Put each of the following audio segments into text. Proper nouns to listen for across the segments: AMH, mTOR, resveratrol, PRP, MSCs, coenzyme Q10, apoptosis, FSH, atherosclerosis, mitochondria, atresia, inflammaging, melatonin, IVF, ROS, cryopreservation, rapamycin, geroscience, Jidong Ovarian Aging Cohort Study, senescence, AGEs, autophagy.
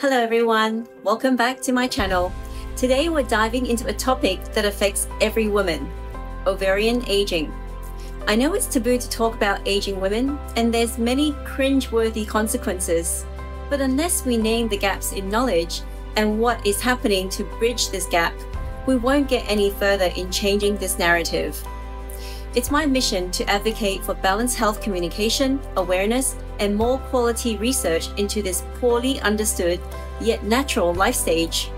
Hello everyone, welcome back to my channel. Today we're diving into a topic that affects every woman, ovarian aging. I know it's taboo to talk about aging women and there's many cringe-worthy consequences, but unless we name the gaps in knowledge and what is happening to bridge this gap, we won't get any further in changing this narrative. It's my mission to advocate for balanced health communication, awareness, and more quality research into this poorly understood yet natural life stage.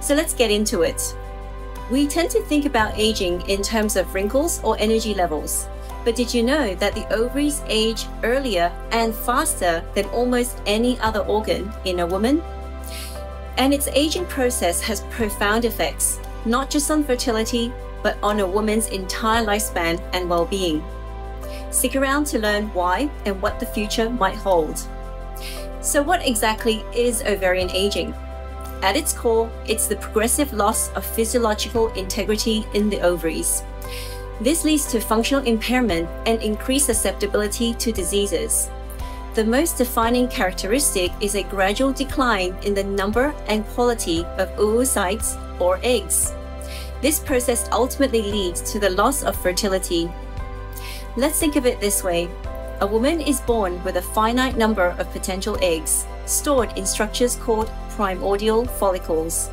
So let's get into it. We tend to think about aging in terms of wrinkles or energy levels, but did you know that the ovaries age earlier and faster than almost any other organ in a woman? And its aging process has profound effects, not just on fertility, but on a woman's entire lifespan and well-being. Stick around to learn why and what the future might hold. So what exactly is ovarian aging? At its core, it's the progressive loss of physiological integrity in the ovaries. This leads to functional impairment and increased susceptibility to diseases. The most defining characteristic is a gradual decline in the number and quality of oocytes or eggs. This process ultimately leads to the loss of fertility. Let's think of it this way. A woman is born with a finite number of potential eggs, stored in structures called primordial follicles.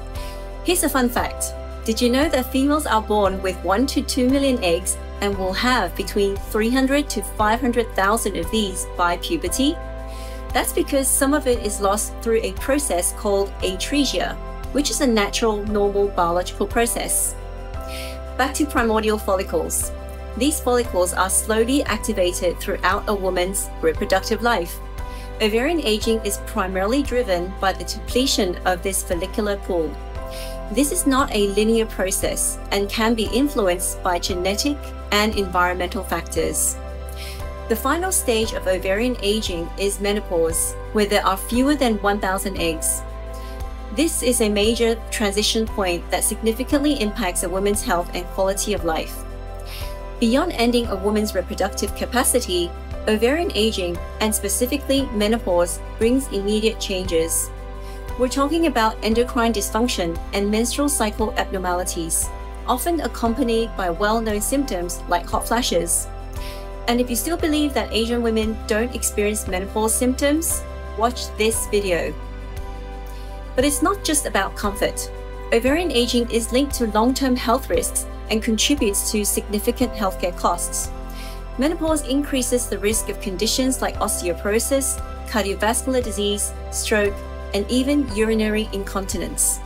Here's a fun fact. Did you know that females are born with 1 to 2 million eggs and will have between 300 to 500,000 of these by puberty? That's because some of it is lost through a process called atresia, which is a natural, normal biological process. Back to primordial follicles. These follicles are slowly activated throughout a woman's reproductive life. Ovarian aging is primarily driven by the depletion of this follicular pool. This is not a linear process and can be influenced by genetic and environmental factors. The final stage of ovarian aging is menopause, where there are fewer than 1,000 eggs. This is a major transition point that significantly impacts a woman's health and quality of life. Beyond ending a woman's reproductive capacity, ovarian aging, and specifically menopause, brings immediate changes. We're talking about endocrine dysfunction and menstrual cycle abnormalities, often accompanied by well-known symptoms like hot flashes. And if you still believe that Asian women don't experience menopause symptoms, watch this video. But it's not just about comfort. Ovarian aging is linked to long-term health risks and contributes to significant healthcare costs. Menopause increases the risk of conditions like osteoporosis, cardiovascular disease, stroke, and even urinary incontinence.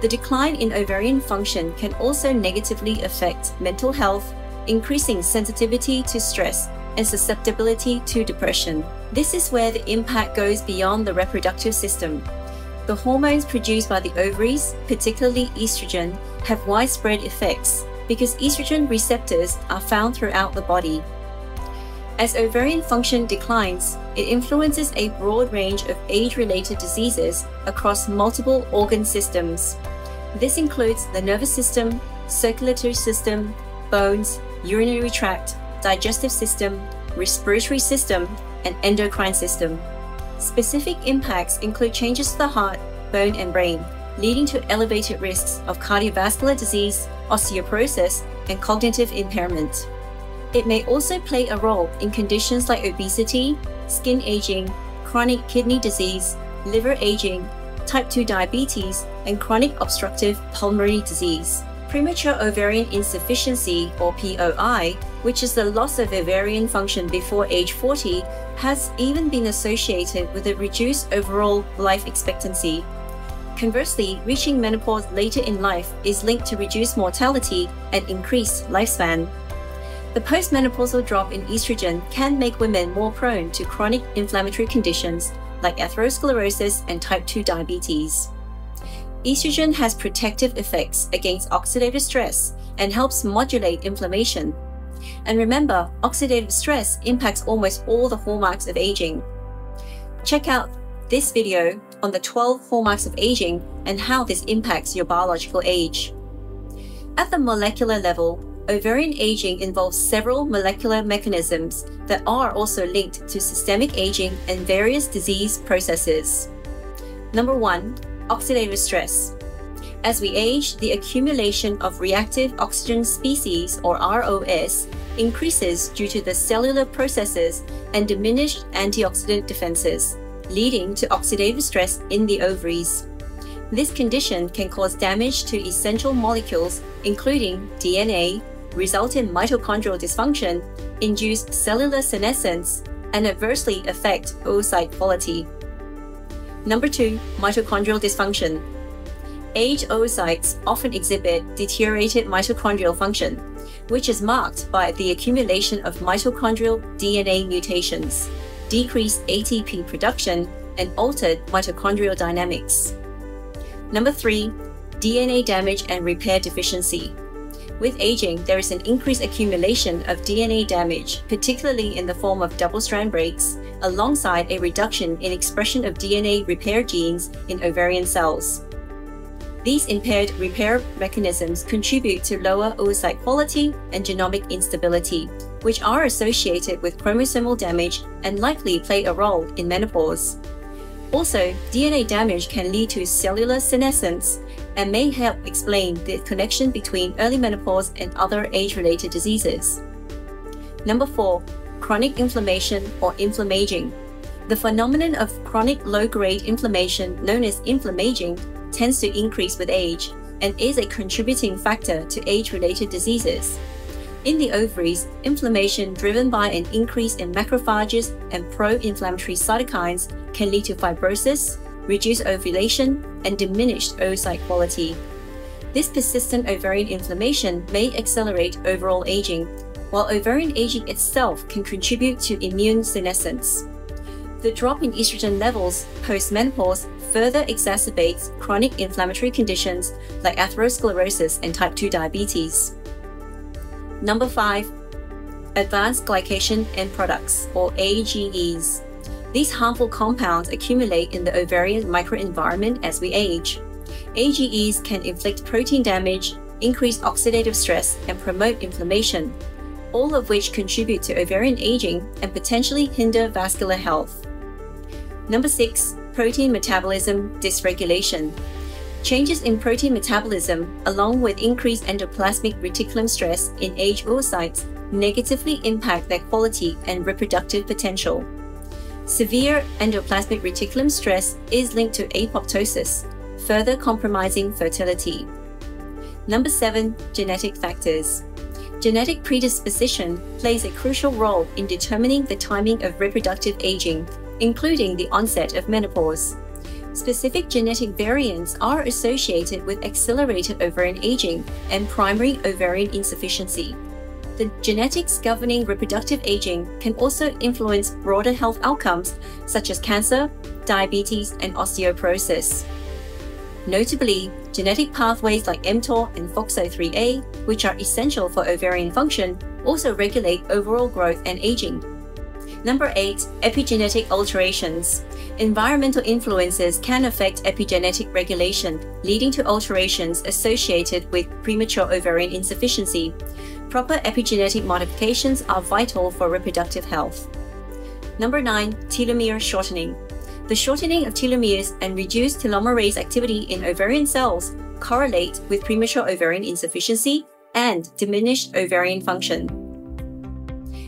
The decline in ovarian function can also negatively affect mental health, increasing sensitivity to stress and susceptibility to depression. This is where the impact goes beyond the reproductive system. The hormones produced by the ovaries, particularly estrogen, have widespread effects because estrogen receptors are found throughout the body. As ovarian function declines, it influences a broad range of age-related diseases across multiple organ systems. This includes the nervous system, circulatory system, bones, urinary tract, digestive system, respiratory system, and endocrine system. Specific impacts include changes to the heart, bone, and brain, leading to elevated risks of cardiovascular disease, osteoporosis, and cognitive impairment. It may also play a role in conditions like obesity, skin aging, chronic kidney disease, liver aging, type 2 diabetes, and chronic obstructive pulmonary disease. Premature ovarian insufficiency, or POI, which is the loss of ovarian function before age 40, has even been associated with a reduced overall life expectancy. Conversely, reaching menopause later in life is linked to reduced mortality and increased lifespan. The postmenopausal drop in estrogen can make women more prone to chronic inflammatory conditions like atherosclerosis and type 2 diabetes. Estrogen has protective effects against oxidative stress and helps modulate inflammation. And remember, oxidative stress impacts almost all the hallmarks of aging. Check out this video on the 12 hallmarks of aging and how this impacts your biological age. At the molecular level, ovarian aging involves several molecular mechanisms that are also linked to systemic aging and various disease processes. Number 1. Oxidative stress. As we age, the accumulation of reactive oxygen species, or ROS, increases due to the cellular processes and diminished antioxidant defenses, leading to oxidative stress in the ovaries. This condition can cause damage to essential molecules, including DNA, result in mitochondrial dysfunction, induce cellular senescence, and adversely affect oocyte quality. Number 2. Mitochondrial dysfunction. Aged oocytes often exhibit deteriorated mitochondrial function, which is marked by the accumulation of mitochondrial DNA mutations, decreased ATP production, and altered mitochondrial dynamics. Number 3. DNA damage and repair deficiency. With aging, there is an increased accumulation of DNA damage, particularly in the form of double-strand breaks, alongside a reduction in expression of DNA repair genes in ovarian cells. These impaired repair mechanisms contribute to lower oocyte quality and genomic instability, which are associated with chromosomal damage and likely play a role in menopause. Also, DNA damage can lead to cellular senescence and may help explain the connection between early menopause and other age-related diseases. Number 4. Chronic inflammation or inflammaging. The phenomenon of chronic low-grade inflammation, known as inflammaging, tends to increase with age and is a contributing factor to age-related diseases. In the ovaries, inflammation driven by an increase in macrophages and pro-inflammatory cytokines can lead to fibrosis, reduced ovulation, and diminished oocyte quality. This persistent ovarian inflammation may accelerate overall aging, while ovarian aging itself can contribute to immune senescence. The drop in estrogen levels post-menopause further exacerbates chronic inflammatory conditions like atherosclerosis and type 2 diabetes. Number 5. Advanced glycation end products, or AGEs. These harmful compounds accumulate in the ovarian microenvironment as we age. AGEs can inflict protein damage, increase oxidative stress, and promote inflammation, all of which contribute to ovarian aging and potentially hinder vascular health. Number 6. Protein metabolism dysregulation. Changes in protein metabolism, along with increased endoplasmic reticulum stress in aged oocytes, negatively impact their quality and reproductive potential. Severe endoplasmic reticulum stress is linked to apoptosis, further compromising fertility. Number 7. Genetic factors. Genetic predisposition plays a crucial role in determining the timing of reproductive aging, including the onset of menopause. Specific genetic variants are associated with accelerated ovarian aging and primary ovarian insufficiency. The genetics governing reproductive aging can also influence broader health outcomes such as cancer, diabetes, and osteoporosis. Notably, genetic pathways like mTOR and FOXO3A, which are essential for ovarian function, also regulate overall growth and aging. Number 8. Epigenetic alterations. Environmental influences can affect epigenetic regulation, leading to alterations associated with premature ovarian insufficiency. Proper epigenetic modifications are vital for reproductive health. Number 9. Telomere shortening. The shortening of telomeres and reduced telomerase activity in ovarian cells correlate with premature ovarian insufficiency and diminished ovarian function.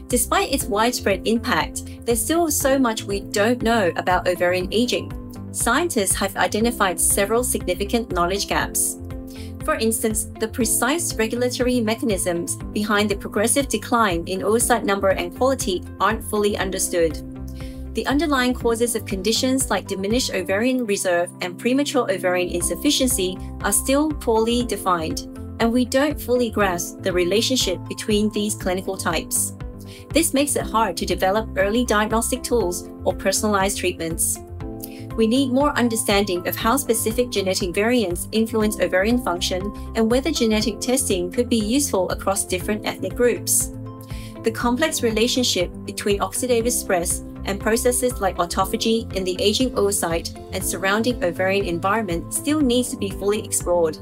Despite its widespread impact, there's still so much we don't know about ovarian aging. Scientists have identified several significant knowledge gaps. For instance, the precise regulatory mechanisms behind the progressive decline in oocyte number and quality aren't fully understood. The underlying causes of conditions like diminished ovarian reserve and premature ovarian insufficiency are still poorly defined, and we don't fully grasp the relationship between these clinical types. This makes it hard to develop early diagnostic tools or personalized treatments. We need more understanding of how specific genetic variants influence ovarian function and whether genetic testing could be useful across different ethnic groups. The complex relationship between oxidative stress and processes like autophagy in the aging oocyte and surrounding ovarian environment still needs to be fully explored.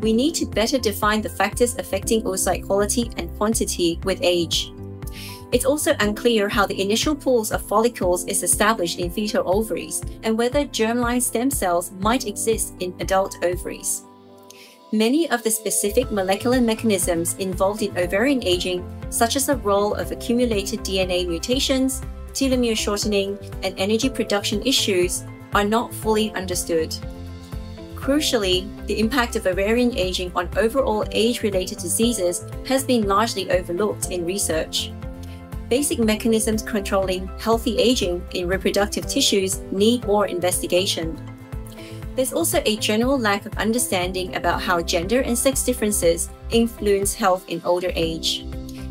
We need to better define the factors affecting oocyte quality and quantity with age. It's also unclear how the initial pools of follicles is established in fetal ovaries and whether germline stem cells might exist in adult ovaries. Many of the specific molecular mechanisms involved in ovarian aging, such as the role of accumulated DNA mutations, telomere shortening, and energy production issues, are not fully understood. Crucially, the impact of ovarian aging on overall age-related diseases has been largely overlooked in research. Basic mechanisms controlling healthy aging in reproductive tissues need more investigation. There's also a general lack of understanding about how gender and sex differences influence health in older age.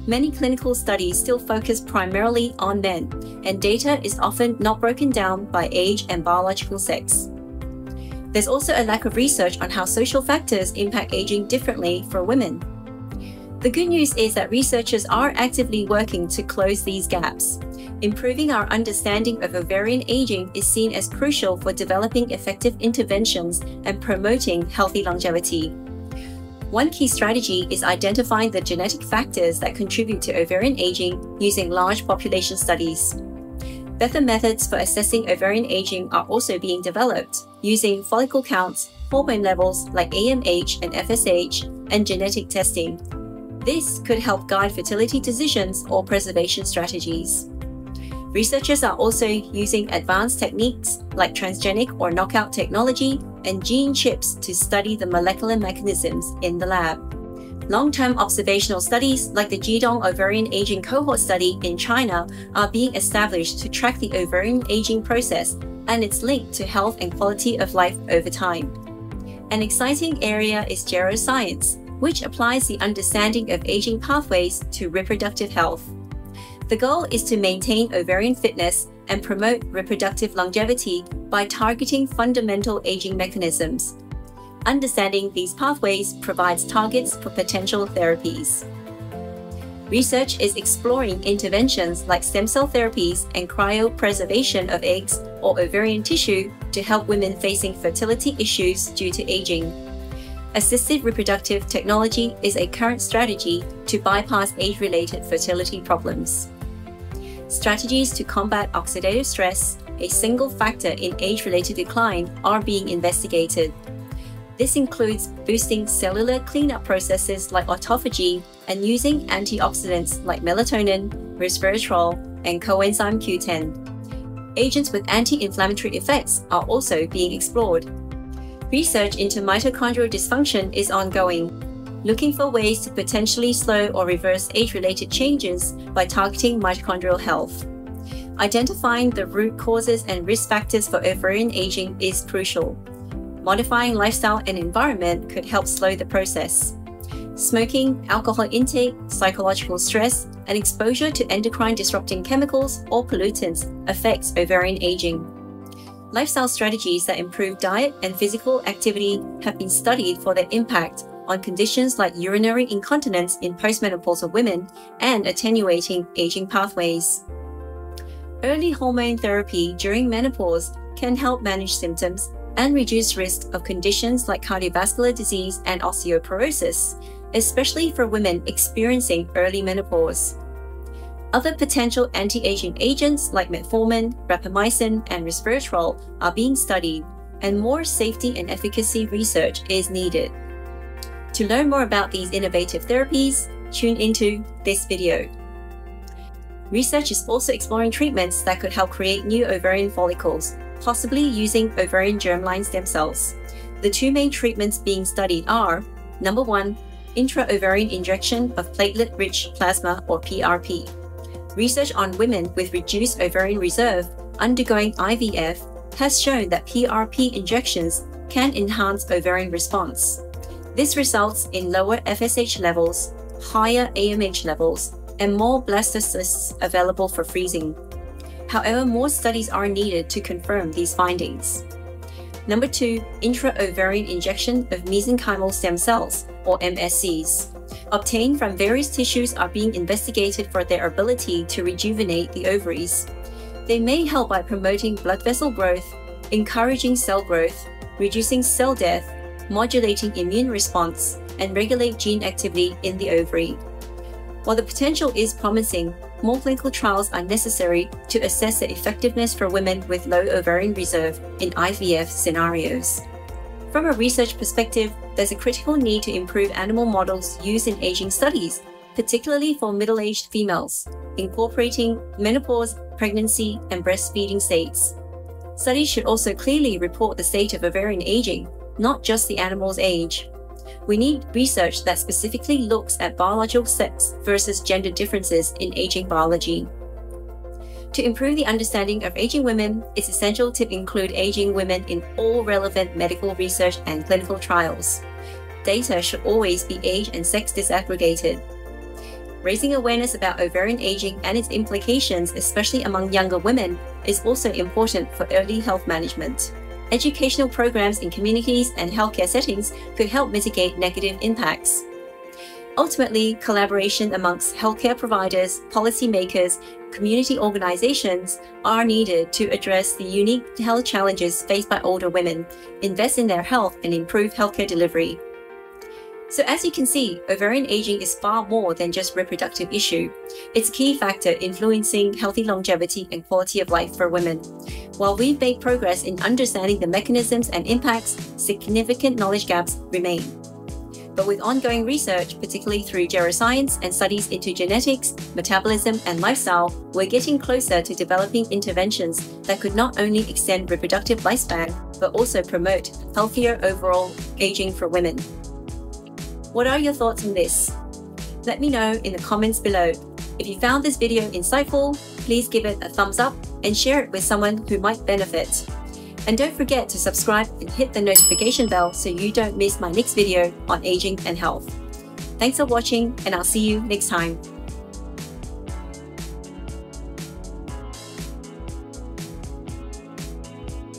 Many clinical studies still focus primarily on men, and data is often not broken down by age and biological sex. There's also a lack of research on how social factors impact aging differently for women. The good news is that researchers are actively working to close these gaps. Improving our understanding of ovarian aging is seen as crucial for developing effective interventions and promoting healthy longevity. One key strategy is identifying the genetic factors that contribute to ovarian aging using large population studies. Better methods for assessing ovarian aging are also being developed, using follicle counts, hormone levels like AMH and FSH, and genetic testing. This could help guide fertility decisions or preservation strategies. Researchers are also using advanced techniques like transgenic or knockout technology and gene chips to study the molecular mechanisms in the lab. Long-term observational studies like the Jidong Ovarian Aging Cohort Study in China are being established to track the ovarian aging process and its link to health and quality of life over time. An exciting area is geroscience, which applies the understanding of aging pathways to reproductive health. The goal is to maintain ovarian fitness and promote reproductive longevity by targeting fundamental aging mechanisms. Understanding these pathways provides targets for potential therapies. Research is exploring interventions like stem cell therapies and cryopreservation of eggs or ovarian tissue to help women facing fertility issues due to aging. Assisted reproductive technology is a current strategy to bypass age-related fertility problems. Strategies to combat oxidative stress, a single factor in age-related decline, are being investigated. This includes boosting cellular cleanup processes like autophagy and using antioxidants like melatonin, resveratrol, and coenzyme Q10. Agents with anti-inflammatory effects are also being explored. Research into mitochondrial dysfunction is ongoing, looking for ways to potentially slow or reverse age-related changes by targeting mitochondrial health. Identifying the root causes and risk factors for ovarian aging is crucial. Modifying lifestyle and environment could help slow the process. Smoking, alcohol intake, psychological stress, and exposure to endocrine-disrupting chemicals or pollutants affects ovarian aging. Lifestyle strategies that improve diet and physical activity have been studied for their impact on conditions like urinary incontinence in postmenopausal women and attenuating aging pathways. Early hormone therapy during menopause can help manage symptoms and reduce risk of conditions like cardiovascular disease and osteoporosis, especially for women experiencing early menopause. Other potential anti-aging agents like metformin, rapamycin, and resveratrol are being studied, and more safety and efficacy research is needed. To learn more about these innovative therapies, tune into this video. Research is also exploring treatments that could help create new ovarian follicles, possibly using ovarian germline stem cells. The two main treatments being studied are, number one, intra-ovarian injection of platelet-rich plasma or PRP. Research on women with reduced ovarian reserve undergoing IVF has shown that PRP injections can enhance ovarian response. This results in lower FSH levels, higher AMH levels, and more blastocysts available for freezing. However, more studies are needed to confirm these findings. Number two, intra-ovarian injection of mesenchymal stem cells, or MSCs, obtained from various tissues are being investigated for their ability to rejuvenate the ovaries. They may help by promoting blood vessel growth, encouraging cell growth, reducing cell death, modulating immune response, and regulate gene activity in the ovary. While the potential is promising, more clinical trials are necessary to assess the effectiveness for women with low ovarian reserve in IVF scenarios. From a research perspective, there's a critical need to improve animal models used in aging studies, particularly for middle-aged females, incorporating menopause, pregnancy, and breastfeeding states. Studies should also clearly report the state of ovarian aging, not just the animal's age. We need research that specifically looks at biological sex versus gender differences in aging biology. To improve the understanding of aging women, it's essential to include aging women in all relevant medical research and clinical trials. Data should always be age and sex disaggregated. Raising awareness about ovarian aging and its implications, especially among younger women, is also important for early health management. Educational programs in communities and healthcare settings could help mitigate negative impacts. Ultimately, collaboration amongst healthcare providers, policymakers, community organizations are needed to address the unique health challenges faced by older women, invest in their health, and improve healthcare delivery. So as you can see, ovarian aging is far more than just a reproductive issue. It's a key factor influencing healthy longevity and quality of life for women. While we've made progress in understanding the mechanisms and impacts, significant knowledge gaps remain. But with ongoing research, particularly through geroscience and studies into genetics, metabolism, and lifestyle, we're getting closer to developing interventions that could not only extend reproductive lifespan, but also promote healthier overall aging for women. What are your thoughts on this? Let me know in the comments below. If you found this video insightful, please give it a thumbs up and share it with someone who might benefit. And don't forget to subscribe and hit the notification bell so you don't miss my next video on aging and health. Thanks for watching, and I'll see you next time.